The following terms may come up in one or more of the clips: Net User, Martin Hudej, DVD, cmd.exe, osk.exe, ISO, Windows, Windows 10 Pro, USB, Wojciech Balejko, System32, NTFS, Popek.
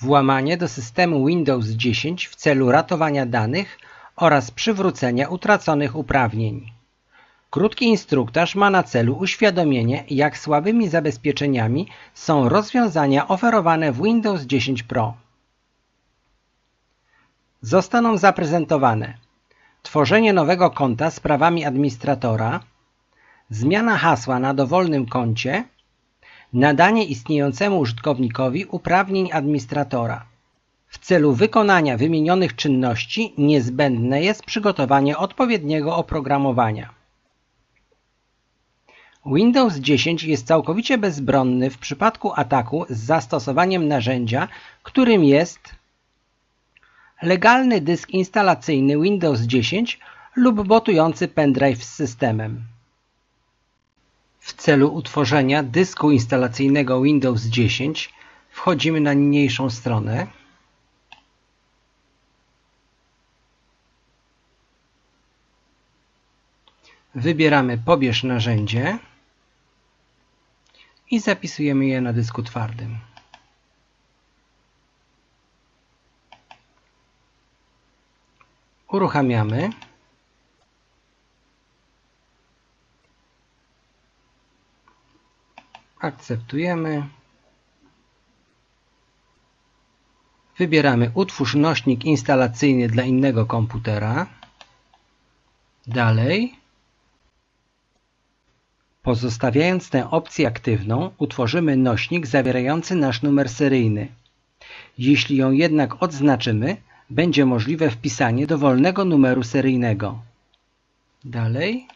włamanie do systemu Windows 10 w celu ratowania danych oraz przywrócenia utraconych uprawnień. Krótki instruktaż ma na celu uświadomienie, jak słabymi zabezpieczeniami są rozwiązania oferowane w Windows 10 Pro. Zostaną zaprezentowane: tworzenie nowego konta z prawami administratora, zmiana hasła na dowolnym koncie, nadanie istniejącemu użytkownikowi uprawnień administratora. W celu wykonania wymienionych czynności niezbędne jest przygotowanie odpowiedniego oprogramowania. Windows 10 jest całkowicie bezbronny w przypadku ataku z zastosowaniem narzędzia, którym jest legalny dysk instalacyjny Windows 10 lub botujący pendrive z systemem. W celu utworzenia dysku instalacyjnego Windows 10 wchodzimy na niniejszą stronę. Wybieramy pobierz narzędzie i zapisujemy je na dysku twardym. Uruchamiamy. Akceptujemy. Wybieramy utwórz nośnik instalacyjny dla innego komputera. Dalej. Pozostawiając tę opcję aktywną, utworzymy nośnik zawierający nasz numer seryjny. Jeśli ją jednak odznaczymy, będzie możliwe wpisanie dowolnego numeru seryjnego. Dalej.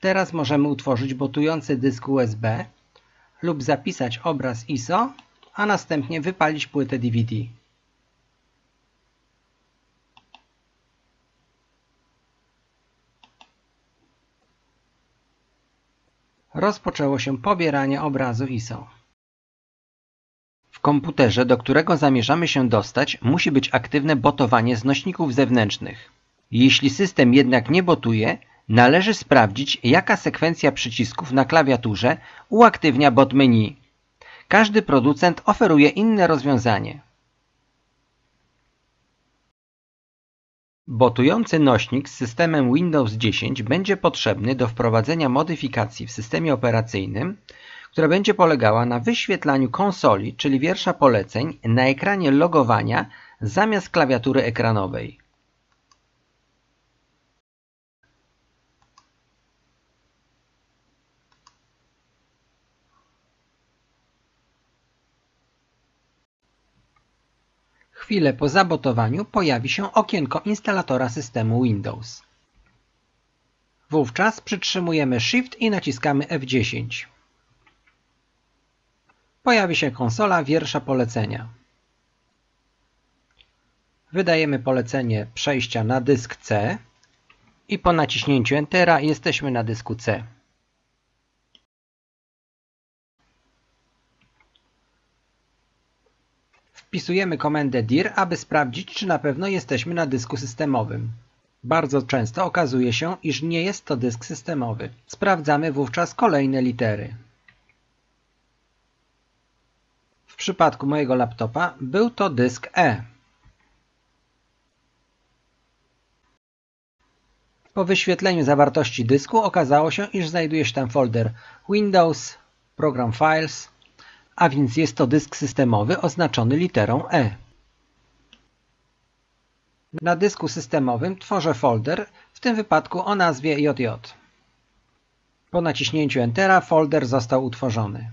Teraz możemy utworzyć botujący dysk USB lub zapisać obraz ISO, a następnie wypalić płytę DVD. Rozpoczęło się pobieranie obrazu ISO. W komputerze, do którego zamierzamy się dostać, musi być aktywne botowanie z nośników zewnętrznych. Jeśli system jednak nie botuje, należy sprawdzić, jaka sekwencja przycisków na klawiaturze uaktywnia bot menu. Każdy producent oferuje inne rozwiązanie. Botujący nośnik z systemem Windows 10 będzie potrzebny do wprowadzenia modyfikacji w systemie operacyjnym, która będzie polegała na wyświetlaniu konsoli, czyli wiersza poleceń, na ekranie logowania zamiast klawiatury ekranowej. Chwilę po zabotowaniu pojawi się okienko instalatora systemu Windows. Wówczas przytrzymujemy Shift i naciskamy F10. Pojawi się konsola wiersza polecenia. Wydajemy polecenie przejścia na dysk C i po naciśnięciu Entera jesteśmy na dysku C. Wpisujemy komendę dir, aby sprawdzić, czy na pewno jesteśmy na dysku systemowym. Bardzo często okazuje się, iż nie jest to dysk systemowy. Sprawdzamy wówczas kolejne litery. W przypadku mojego laptopa był to dysk E. Po wyświetleniu zawartości dysku okazało się, iż znajduje się tam folder Windows, Program Files, a więc jest to dysk systemowy oznaczony literą E. Na dysku systemowym tworzę folder, w tym wypadku o nazwie JJ. Po naciśnięciu Entera folder został utworzony.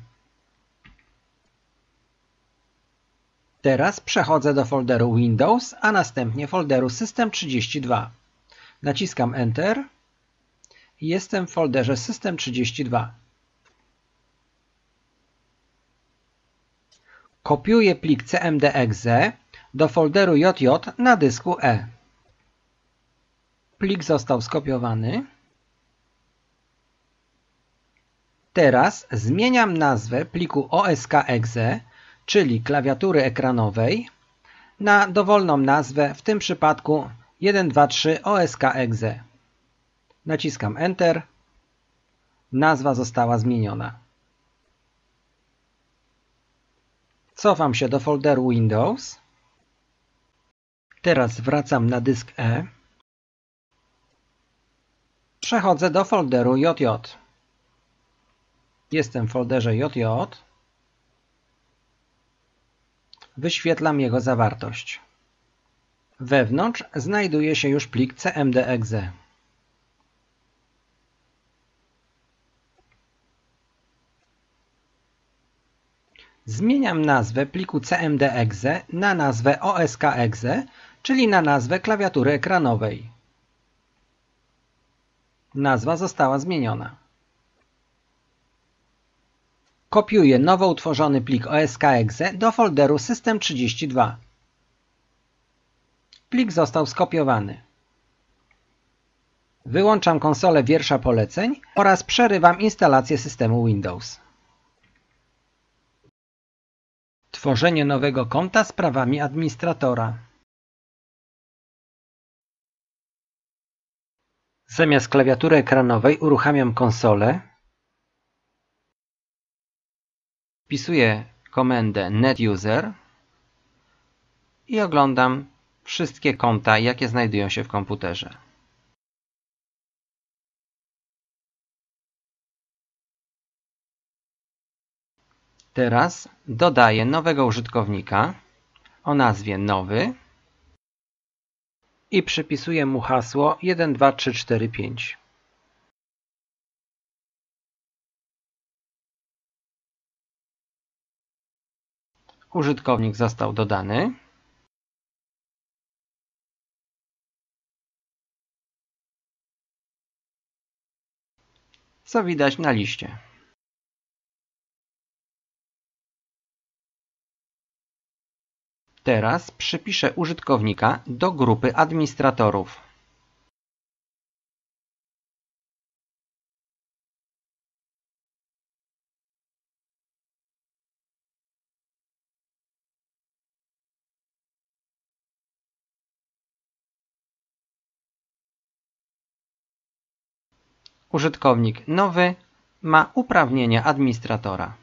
Teraz przechodzę do folderu Windows, a następnie folderu System32. Naciskam Enter i jestem w folderze System32. Kopiuję plik cmd.exe do folderu JJ na dysku E. Plik został skopiowany. Teraz zmieniam nazwę pliku osk.exe, czyli klawiatury ekranowej, na dowolną nazwę, w tym przypadku 123osk.exe. Naciskam Enter. Nazwa została zmieniona. Cofam się do folderu Windows. Teraz wracam na dysk E. Przechodzę do folderu JJ. Jestem w folderze JJ. Wyświetlam jego zawartość. Wewnątrz znajduje się już plik cmd.exe. Zmieniam nazwę pliku cmd.exe na nazwę osk.exe, czyli na nazwę klawiatury ekranowej. Nazwa została zmieniona. Kopiuję nowo utworzony plik osk.exe do folderu System32. Plik został skopiowany. Wyłączam konsolę wiersza poleceń oraz przerywam instalację systemu Windows. Tworzenie nowego konta z prawami administratora. Zamiast klawiatury ekranowej uruchamiam konsolę. Wpisuję komendę Net User i oglądam wszystkie konta, jakie znajdują się w komputerze. Teraz dodaję nowego użytkownika o nazwie Nowy i przypisuję mu hasło 123455. Użytkownik został dodany. Co widać na liście. Teraz przypiszę użytkownika do grupy administratorów. Użytkownik nowy ma uprawnienia administratora.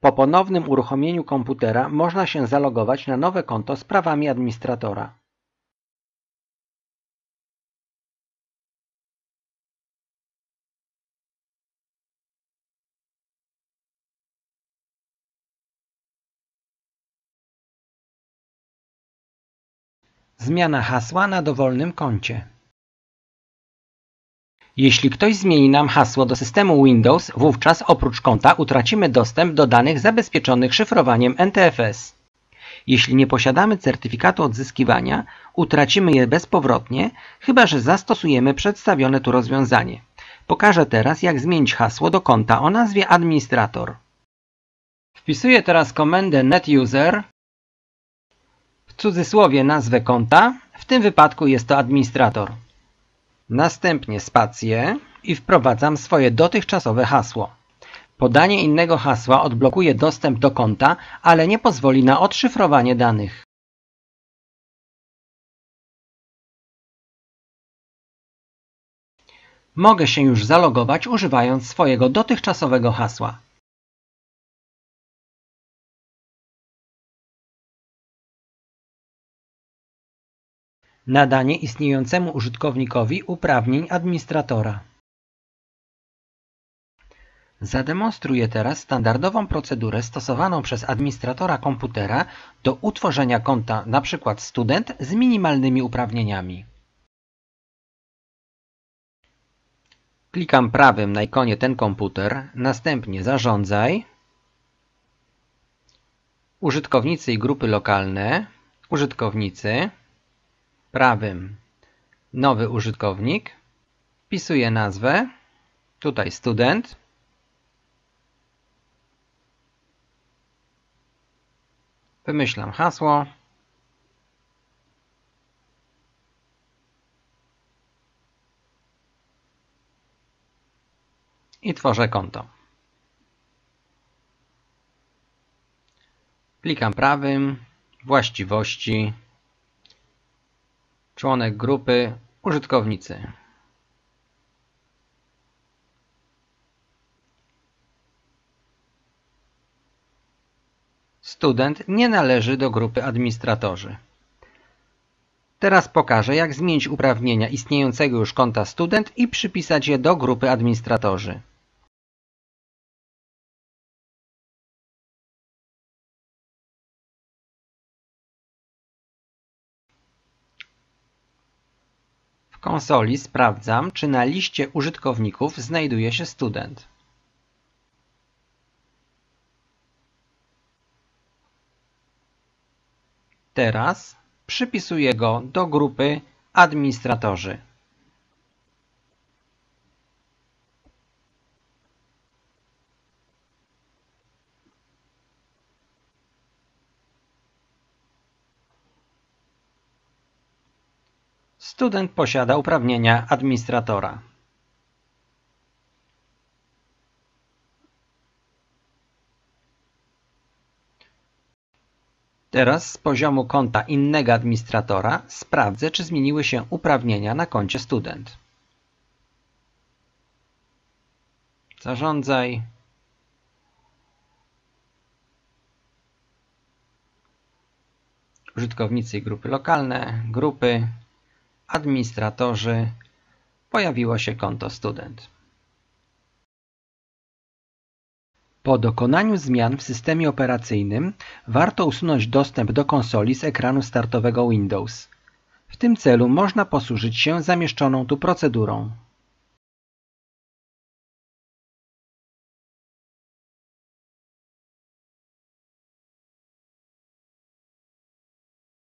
Po ponownym uruchomieniu komputera można się zalogować na nowe konto z prawami administratora. Zmiana hasła na dowolnym koncie. Jeśli ktoś zmieni nam hasło do systemu Windows, wówczas oprócz konta utracimy dostęp do danych zabezpieczonych szyfrowaniem NTFS. Jeśli nie posiadamy certyfikatu odzyskiwania, utracimy je bezpowrotnie, chyba że zastosujemy przedstawione tu rozwiązanie. Pokażę teraz, jak zmienić hasło do konta o nazwie Administrator. Wpisuję teraz komendę NetUser, w cudzysłowie nazwę konta, w tym wypadku jest to administrator. Następnie spację i wprowadzam swoje dotychczasowe hasło. Podanie innego hasła odblokuje dostęp do konta, ale nie pozwoli na odszyfrowanie danych. Mogę się już zalogować używając swojego dotychczasowego hasła. Nadanie istniejącemu użytkownikowi uprawnień administratora. Zademonstruję teraz standardową procedurę stosowaną przez administratora komputera do utworzenia konta, np. student, z minimalnymi uprawnieniami. Klikam prawym na ikonie Ten komputer, następnie Zarządzaj, Użytkownicy i grupy lokalne, Użytkownicy, prawym Nowy użytkownik, wpisuję nazwę, tutaj student, wymyślam hasło, i tworzę konto. Klikam prawym, właściwości, członek grupy, użytkownicy. Student nie należy do grupy administratorzy. Teraz pokażę, jak zmienić uprawnienia istniejącego już konta student i przypisać je do grupy administratorzy. W konsoli sprawdzam, czy na liście użytkowników znajduje się student. Teraz przypisuję go do grupy administratorzy. Student posiada uprawnienia administratora. Teraz z poziomu konta innego administratora sprawdzę, czy zmieniły się uprawnienia na koncie student. Zarządzaj. Użytkownicy i grupy lokalne, grupy, administratorzy. Pojawiło się konto student. Po dokonaniu zmian w systemie operacyjnym warto usunąć dostęp do konsoli z ekranu startowego Windows. W tym celu można posłużyć się zamieszczoną tu procedurą.